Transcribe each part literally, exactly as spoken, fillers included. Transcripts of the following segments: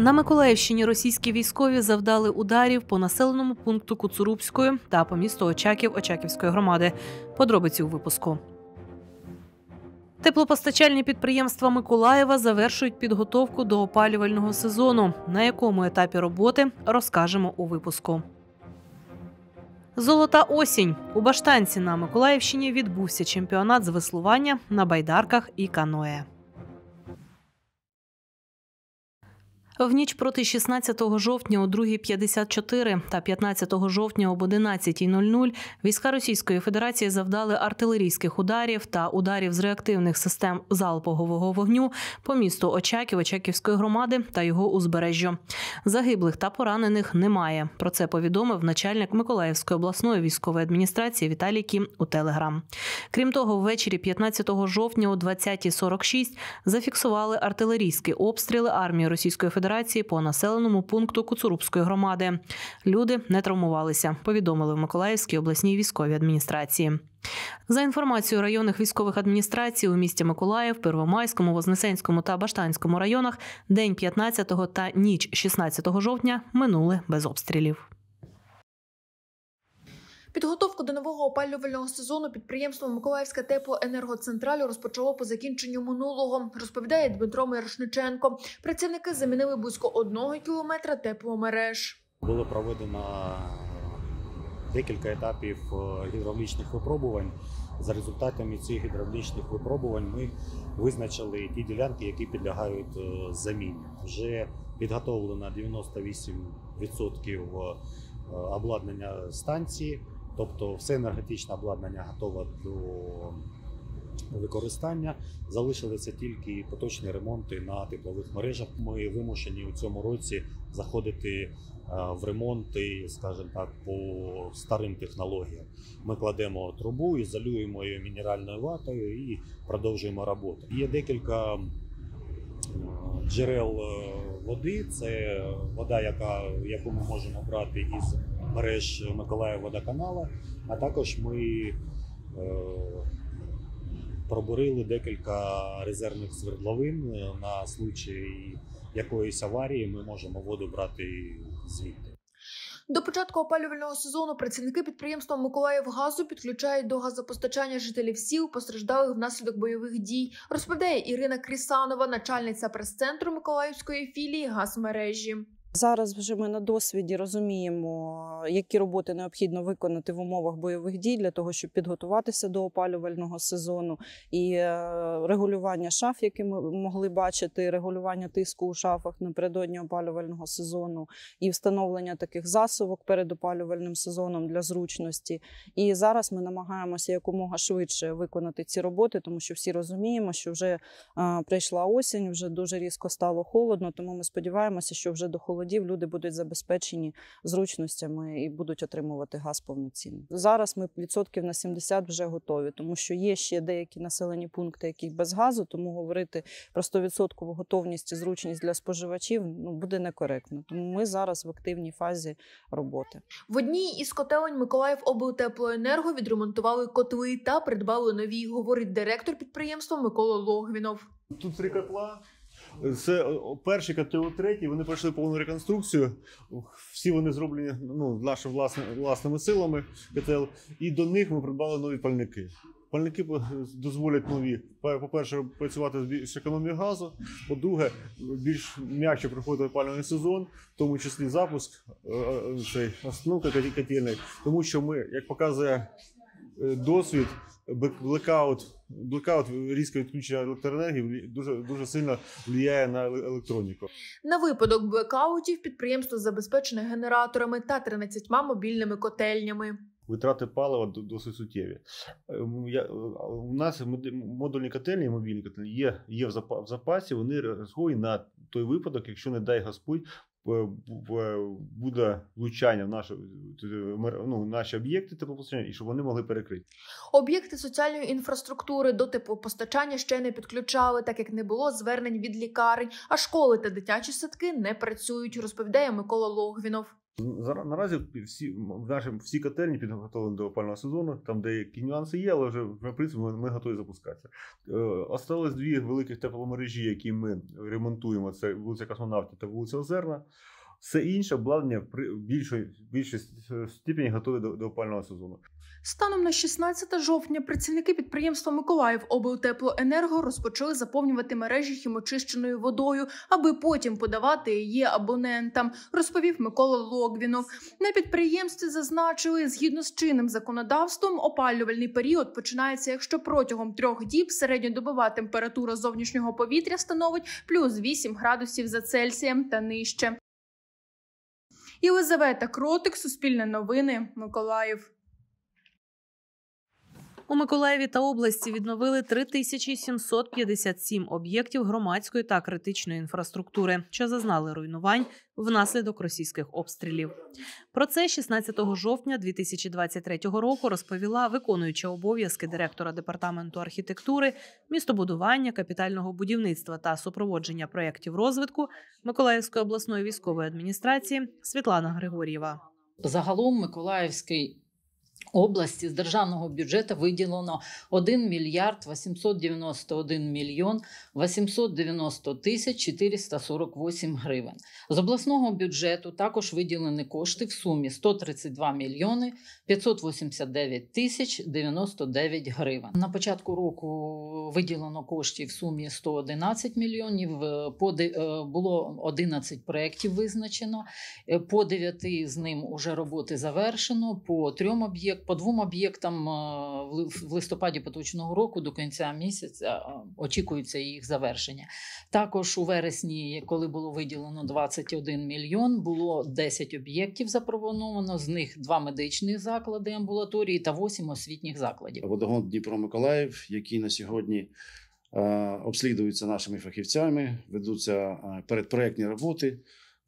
На Миколаївщині російські військові завдали ударів по населеному пункту Куцурубської та по місту Очаків Очаківської громади. Подробиці у випуску. Теплопостачальні підприємства Миколаєва завершують підготовку до опалювального сезону. На якому етапі роботи, розкажемо у випуску. Золота осінь. У Баштанці на Миколаївщині відбувся чемпіонат з веслування на байдарках і каное. В ніч проти шістнадцятого жовтня о другій п'ятдесят чотири та п'ятнадцятого жовтня об одинадцятій нуль нуль війська Російської Федерації завдали артилерійських ударів та ударів з реактивних систем залпового вогню по місту Очаків Очаківської громади та його узбережжю. Загиблих та поранених немає. Про це повідомив начальник Миколаївської обласної військової адміністрації Віталій Кім у Телеграм. Крім того, ввечері п'ятнадцятого жовтня о двадцятій сорок шість зафіксували артилерійські обстріли армії Російської Федерації по населеному пункту Куцурубської громади. Люди не травмувалися, повідомили в Миколаївській обласній військовій адміністрації. За інформацією районних військових адміністрацій, у місті Миколаїв, Первомайському, Вознесенському та Баштанському районах день п'ятнадцятого та ніч шістнадцятого жовтня минули без обстрілів. Підготовку до нового опалювального сезону підприємство «Миколаївська теплоенергоцентраль» розпочало по закінченню минулого, розповідає Дмитро Мирошниченко. Працівники замінили близько одного кілометра тепломереж. Було проведено декілька етапів гідравлічних випробувань. За результатами цих гідравлічних випробувань ми визначили ті ділянки, які підлягають заміні. Вже підготовлено дев'яносто вісім відсотків обладнання станції. Тобто все енергетичне обладнання готове до використання. Залишилися тільки поточні ремонти на теплових мережах. Ми вимушені у цьому році заходити в ремонти, скажімо так, по старим технологіям. Ми кладемо трубу, ізолюємо її мінеральною ватою і продовжуємо роботу. Є декілька джерел води. Це вода, яка, яку ми можемо брати із мереж Миколаївводоканала, а також ми е, пробурили декілька резервних свердловин на случай якоїсь аварії. Ми можемо воду брати звідти. До початку опалювального сезону працівники підприємства «Миколаївгазу» підключають до газопостачання жителів сіл, постраждалих внаслідок бойових дій, розповідає Ірина Крісанова, начальниця прес-центру Миколаївської філії «Газмережі». Зараз вже ми на досвіді розуміємо, які роботи необхідно виконати в умовах бойових дій для того, щоб підготуватися до опалювального сезону. І регулювання шаф, які ми могли бачити, регулювання тиску у шафах напередодні опалювального сезону, і встановлення таких засувок перед опалювальним сезоном для зручності. І зараз ми намагаємося якомога швидше виконати ці роботи, тому що всі розуміємо, що вже прийшла осінь, вже дуже різко стало холодно, тому ми сподіваємося, що вже до холодного люди будуть забезпечені зручностями і будуть отримувати газ повноцінно. Зараз ми відсотків на сімдесят вже готові, тому що є ще деякі населені пункти, які без газу, тому говорити про стовідсоткову готовність і зручність для споживачів ну, буде некоректно. Тому ми зараз в активній фазі роботи. В одній із котелень Миколаївоблтеплоенерго відремонтували котли та придбали нові, говорить директор підприємства Микола Логвінов. Тут три котла. Це перший котел, третій, вони пройшли повну реконструкцію, всі вони зроблені ну, нашими власними, власними силами котел, і до них ми придбали нові пальники. Пальники дозволять нові, по-перше, працювати з економією газу, по-друге, більш м'якше проходить опалювальний сезон, в тому числі запуск, остановка котельних, тому що ми, як показує досвід, блекаут, блекаут, різке відключення електроенергії дуже, дуже сильно впливає на електроніку. На випадок блекаутів підприємство забезпечене генераторами та тринадцятьма мобільними котельнями. Витрати палива досить суттєві. У нас модульні котельні, мобільні котельні є, є в запасі, вони розраховані на той випадок, якщо не дай Господь, буде влучання в наші, ну, наші об'єкти теплопостачання, і щоб вони могли перекрити. Об'єкти соціальної інфраструктури до теплопостачання ще не підключали, так як не було звернень від лікарень, а школи та дитячі садки не працюють, розповідає Микола Логвінов. Наразі всі, наші, всі котельні підготовлені до опального сезону, там деякі нюанси є, але вже в принципі ми, ми готові запускатися. Е, осталось дві великі тепломережі, які ми ремонтуємо, це вулиця Космонавтів та вулиця Озерна. Все інше обладнання в більшій, більшій степені готові до, до опального сезону. Станом на шістнадцяте жовтня працівники підприємства «Миколаївоблтеплоенерго» розпочали заповнювати мережі хімочищеною водою, аби потім подавати її абонентам, розповів Микола Логвінов. На підприємстві зазначили, згідно з чинним законодавством, опалювальний період починається, якщо протягом трьох діб середньодобова температура зовнішнього повітря становить плюс вісім градусів за Цельсієм та нижче. Єлизавета Кротик, Суспільне новини, Миколаїв. У Миколаєві та області відновили три тисячі сімсот п'ятдесят сім об'єктів громадської та критичної інфраструктури, що зазнали руйнувань внаслідок російських обстрілів. Про це шістнадцятого жовтня дві тисячі двадцять третього року розповіла виконуюча обов'язки директора Департаменту архітектури, містобудування, капітального будівництва та супроводження проєктів розвитку Миколаївської обласної військової адміністрації Світлана Григор'єва. Загалом Миколаївський області з державного бюджету виділено один мільярд вісімсот дев'яносто один мільйон вісімсот дев'яносто тисяч чотириста сорок вісім гривень. З обласного бюджету також виділені кошти в сумі сто тридцять два мільйони п'ятсот вісімдесят дев'ять тисяч дев'яносто дев'ять гривень. На початку року виділено кошти в сумі сто одинадцять мільйонів, було одинадцять проєктів визначено, по дев'яти з ним уже роботи завершено, по трьом об'єктам По двом об'єктам в листопаді поточного року до кінця місяця очікується їх завершення. Також у вересні, коли було виділено двадцять один мільйон, було десять об'єктів запропоновано, з них два медичні заклади, амбулаторії та вісім освітніх закладів. Водогон Дніпро-Миколаїв, який на сьогодні обслідується нашими фахівцями, ведуться передпроєктні роботи,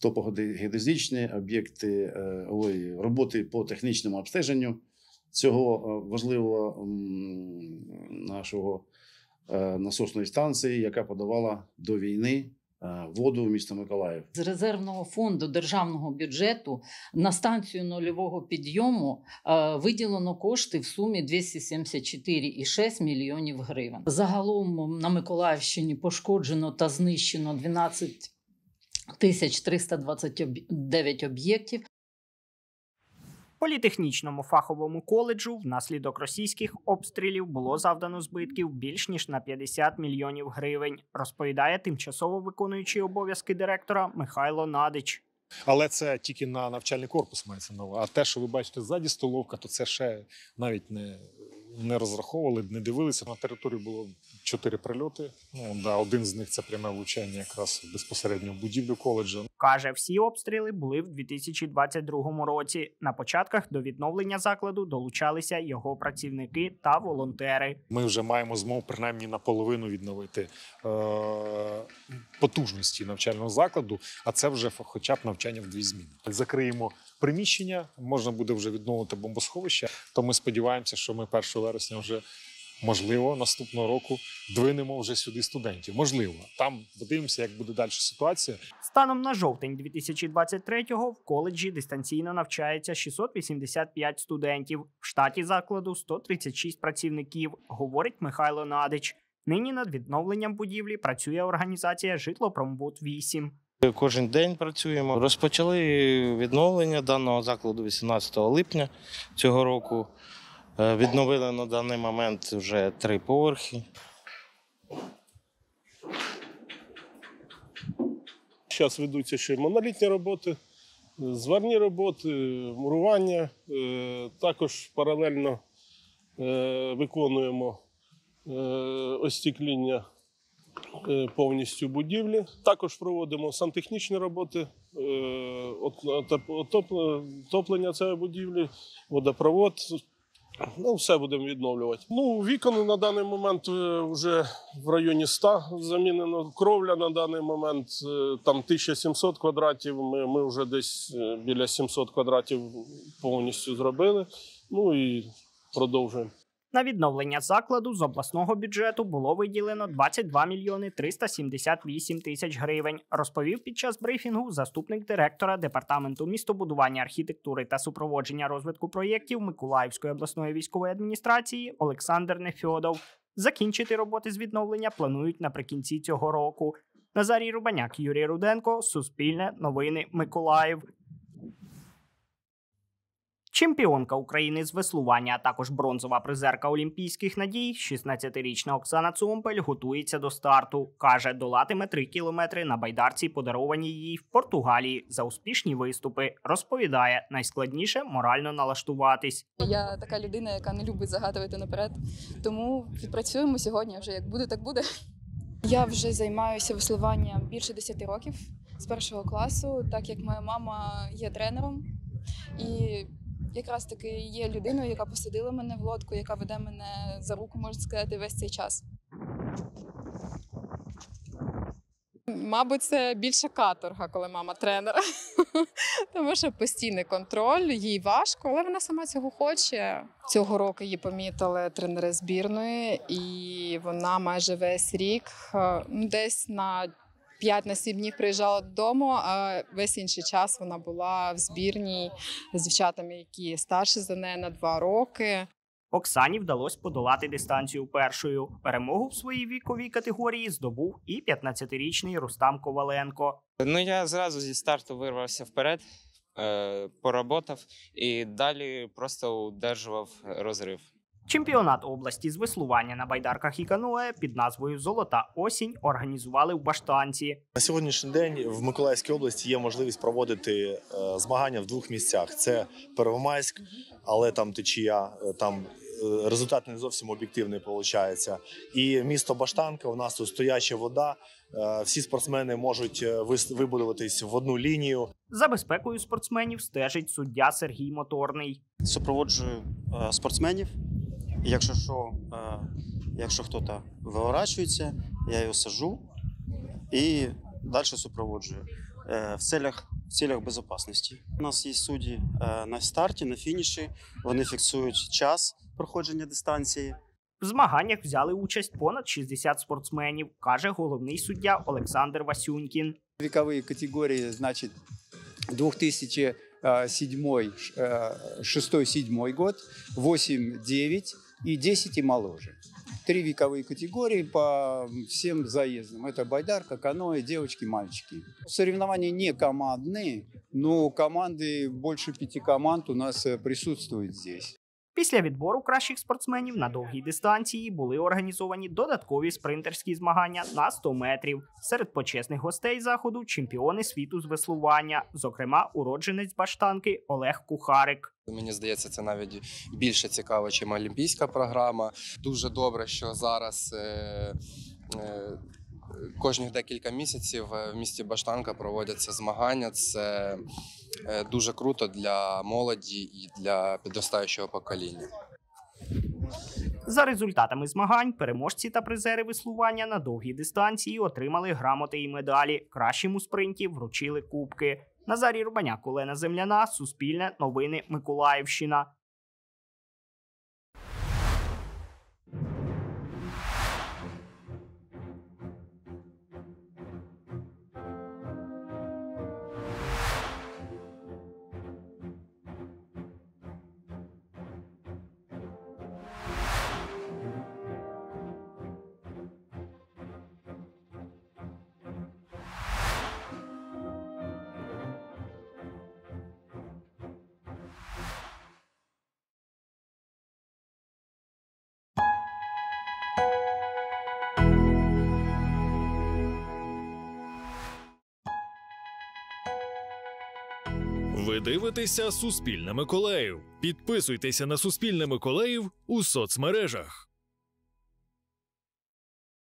то геодезічні об'єкти, ой, роботи по технічному обстеженню цього важливого нашого насосної станції, яка подавала до війни воду в місто Миколаїв. З резервного фонду державного бюджету на станцію нульового підйому виділено кошти в сумі двісті сімдесят чотири цілих шість мільйонів гривень. Загалом на Миколаївщині пошкоджено та знищено дванадцять тисяч триста двадцять дев'ять об'єктів. Політехнічному фаховому коледжу внаслідок російських обстрілів було завдано збитків більш ніж на п'ятдесят мільйонів гривень, розповідає тимчасово виконуючий обов'язки директора Михайло Надич. Але це тільки на навчальний корпус мається нова. А те, що ви бачите ззаді столовка, то це ще навіть не, не розраховували, не дивилися. На території було чотири прильоти. Ну, да, один з них – це пряме влучання якраз безпосередньо в будівлю коледжу. Каже, всі обстріли були в дві тисячі двадцять другому році. На початках до відновлення закладу долучалися його працівники та волонтери. Ми вже маємо змогу принаймні наполовину відновити е- потужності навчального закладу, а це вже хоча б навчання в дві зміни. Закриємо приміщення, можна буде вже відновити бомбосховище, то ми сподіваємося, що ми першого вересня вже, можливо, наступного року двинемо вже сюди студентів. Можливо. Там подивимося, як буде далі ситуація. Станом на жовтень дві тисячі двадцять третього в коледжі дистанційно навчається шістсот вісімдесят п'ять студентів. В штаті закладу сто тридцять шість працівників, говорить Михайло Надич. Нині над відновленням будівлі працює організація «Житлопромбуд-вісім». Кожен день працюємо. Розпочали відновлення даного закладу вісімнадцятого липня цього року. Відновили на даний момент вже три поверхи. Зараз ведуться ще монолітні роботи, зварні роботи, мурування. Також паралельно виконуємо остекління повністю будівлі. Також проводимо сантехнічні роботи, отоплення цієї будівлі, водопровод. Ну, все будемо відновлювати. Ну, вікон на даний момент вже в районі ста замінено. Кровля на даний момент там тисяча сімсот квадратів, ми, ми вже десь біля сімсот квадратів повністю зробили. Ну і продовжуємо. На відновлення закладу з обласного бюджету було виділено двадцять два мільйони триста сімдесят вісім тисяч гривень, розповів під час брифінгу заступник директора Департаменту містобудування, архітектури та супроводження розвитку проєктів Миколаївської обласної військової адміністрації Олександр Нефьодов. Закінчити роботи з відновлення планують наприкінці цього року. Назарій Рубаняк, Юрій Руденко, Суспільне, Новини, Миколаїв. Чемпіонка України з веслування, а також бронзова призерка олімпійських надій, шістнадцятирічна Оксана Цомпель готується до старту. Каже, долатиме три кілометри на байдарці, подарованій їй в Португалії, за успішні виступи. Розповідає, найскладніше морально налаштуватись. Я така людина, яка не любить загадувати наперед, тому відпрацюємо сьогодні вже, як буде, так буде. Я вже займаюся веслуванням більше десяти років, з першого класу, так як моя мама є тренером. І якраз таки є людиною, яка посадила мене в лодку, яка веде мене за руку, можна сказати, весь цей час. Мабуть, це більше каторга, коли мама тренер. Тому що постійний контроль, їй важко, але вона сама цього хоче. Цього року її помітили тренери збірної, і вона майже весь рік десь на п'ять на сім днів приїжджала додому, а весь інший час вона була в збірній з дівчатами, які старші за неї на два роки. Оксані вдалося подолати дистанцію першою. Перемогу в своїй віковій категорії здобув і п'ятнадцятирічний Рустам Коваленко. Ну, я зразу зі старту вирвався вперед, поработав і далі просто удержував розрив. Чемпіонат області з веслування на байдарках і каное під назвою «Золота осінь» організували в Баштанці. На сьогоднішній день в Миколаївській області є можливість проводити змагання в двох місцях. Це Первомайськ, але там течія, там результат не зовсім об'єктивний виходить. І місто Баштанка, у нас тут стояча вода, всі спортсмени можуть вибудуватись в одну лінію. За безпекою спортсменів стежить суддя Сергій Моторний. Супроводжую спортсменів. Якщо що, якщо хтось виворачується, я його сажу і далі супроводжую в цілях, в цілях безпечності. У нас є судді на старті, на фініші, вони фіксують час проходження дистанції. В змаганнях взяли участь понад шістдесят спортсменів, каже головний суддя Олександр Васюнькін. Вікові категорії, значить, дві тисячі седьмий, шестой-седьмой год, восьмой-девятый и десятый и моложе. Три вековые категории по всем заездам. Это байдарка, каноэ, девочки, мальчики. Соревнования не командные, но команды, больше пяти команд у нас присутствуют здесь. Після відбору кращих спортсменів на довгій дистанції були організовані додаткові спринтерські змагання на сто метрів. Серед почесних гостей заходу – чемпіони світу з веслування, зокрема уродженець Баштанки Олег Кухарик. Мені здається, це навіть більше цікаво, чим олімпійська програма. Дуже добре, що зараз е, е, кожних декілька місяців в місті Баштанка проводяться змагання. Це дуже круто для молоді і для підростаючого покоління. За результатами змагань переможці та призери веслування на довгій дистанції отримали грамоти і медалі. Кращим у спринті вручили кубки. Назарій Рубаняк, Олена Земляна, Суспільне, Новини, Миколаївщина. Ви дивитеся Суспільне Миколаїв. Підписуйтеся на Суспільне Миколаїв у соцмережах.